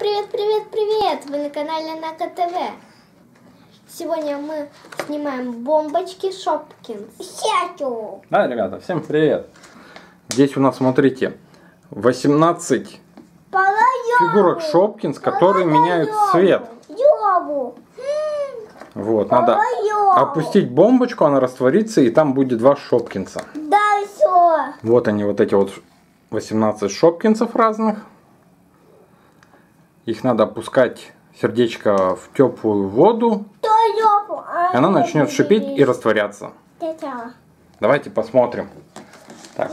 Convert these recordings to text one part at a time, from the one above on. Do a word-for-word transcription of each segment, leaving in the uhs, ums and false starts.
Привет, привет, привет! Вы на канале Нака ТВ. Сегодня мы снимаем бомбочки Шопкинс. Да, ребята, всем привет! Здесь у нас, смотрите, восемнадцать фигурок Шопкинс, которые меняют цвет. Вот, надо опустить бомбочку, она растворится, и там будет два Шопкинса. Да, все. Вот они, вот эти вот восемнадцать Шопкинсов разных. Их надо опускать сердечко в теплую воду. Она начнет шипеть и растворяться. Давайте посмотрим. Так,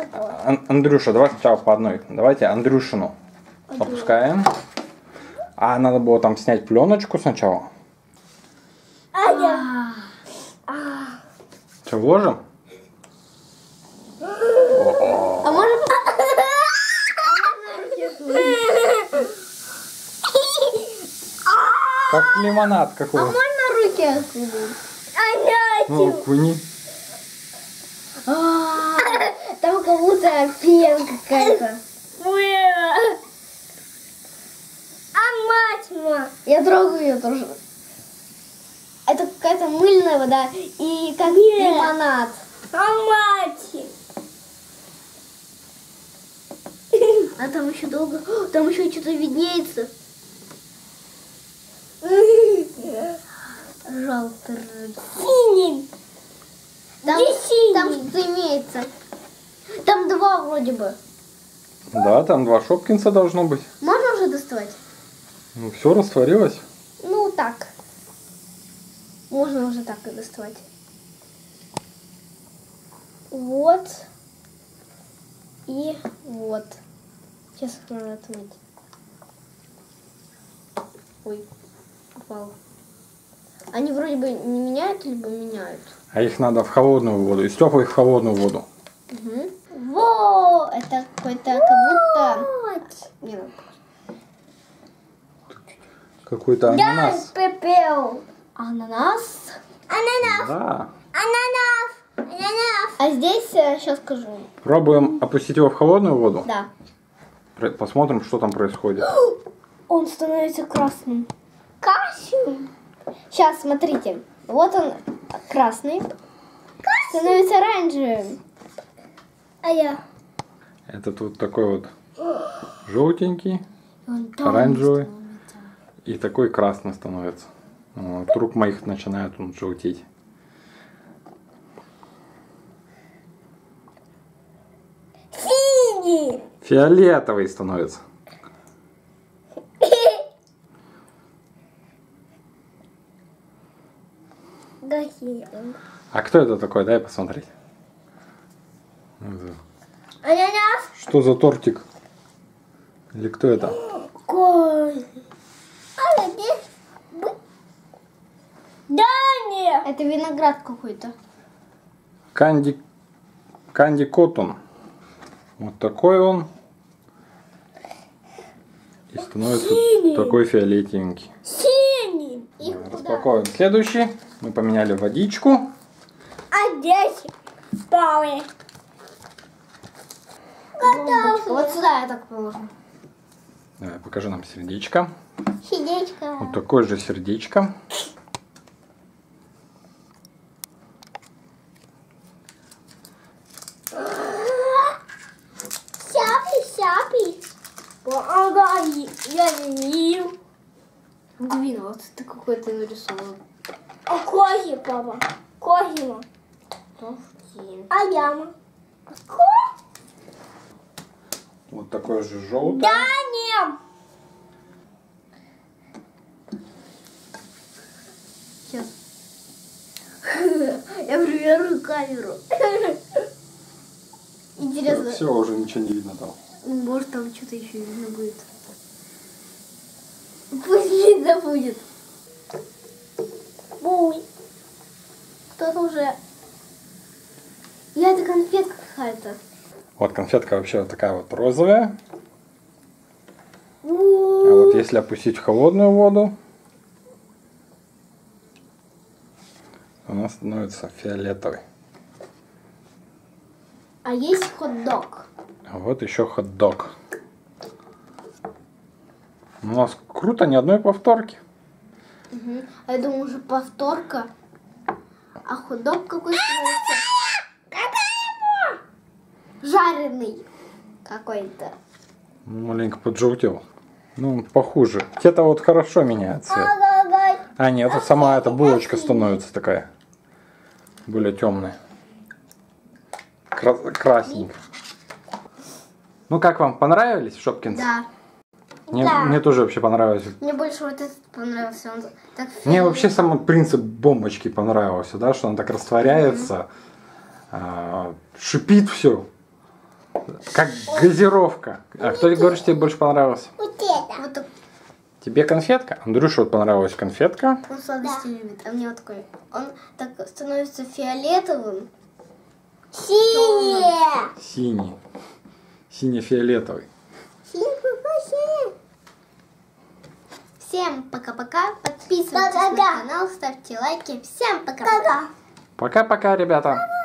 Андрюша, давай сначала по одной. Давайте Андрюшину опускаем. А надо было там снять пленочку сначала. Все, вложим? А можно? Как лимонад какой-то. А можно руки окунуть? Ну, окуни. Там как будто пенка какая-то. А мать, я трогаю ее тоже. Это какая-то мыльная вода и как лимонад. А мать. А там еще долго, там еще что-то виднеется. Жалко. Синим. Там, там что-то имеется. Там два вроде бы. Да, там два Шопкинса должно быть. Можно уже доставать? Ну, все растворилось. Ну, так. Можно уже так и доставать. Вот. И вот. Сейчас их надо отмыть. Ой, упал. Они вроде бы не меняют, либо меняют. А их надо в холодную воду, из теплой в холодную воду. Угу. Во! Это какой-то, как будто... Какой-то ананас. Да, пепел. Ананас. Ананас. Да. Ананас. Ананас. А здесь, сейчас скажу. Пробуем опустить его в холодную воду? Да. Посмотрим, что там происходит. Он становится красным. Красным? Сейчас, смотрите. Вот он красный. Красный. Становится оранжевым. А я? Это тут такой вот желтенький, оранжевый. Становится. И такой красный становится. Вдруг моих начинает он желтеть. Синий. Фиолетовый становится. А кто это такой? Дай посмотреть. Что за тортик? Или кто это? Это виноград какой-то. Канди... Канди Коттон. Вот такой он. И становится синий. Такой фиолетенький. Синий. Распаковываем. Следующий. Мы поменяли водичку. А здесь баллы. Вот сюда я так положу. Давай, покажи нам сердечко. Сердечко. Вот такое же сердечко. Сяпи, сяпи. Ага, я не ел. Блин, вот ты какой-то нарисовал. А козья, папа. Козья. А яма. Вот такой же желтый. Да, нет. Сейчас. Я проверю камеру. Интересно. Все, уже ничего не видно там. Может, там что-то еще видно будет. Пусть видно будет. Ой, кто-то уже... Я, это конфетка какая-то. Вот конфетка вообще вот такая вот розовая. А вот если опустить в холодную воду, она становится фиолетовой. А есть хот-дог. А вот еще хот-дог. У нас круто, ни одной повторки. Угу. А я думаю, уже повторка. А хот-дог какой становится? Жареный какой-то. Маленько поджелтел. Ну, похуже. Те-то вот хорошо меняется. А нет, это сама эта булочка становится такая. Более темная. Красненькая. Ну как вам, понравились Шопкинс? Да. Мне, да. Мне тоже вообще понравилось. Мне больше вот этот понравился. Он так мне вообще сам принцип бомбочки понравился, да, что он так растворяется, mm-hmm. шипит все, как газировка. А кто говорит, что тебе больше понравился? Вот это. Тебе конфетка? Андрюша вот понравилась конфетка. Он сладости любит, а мне вот такой. Он так становится фиолетовым. Синий. Синий. Сине-фиолетовый. Всем пока-пока. Подписывайтесь пока-пока. на канал, ставьте лайки. Всем пока-пока. Пока-пока, ребята.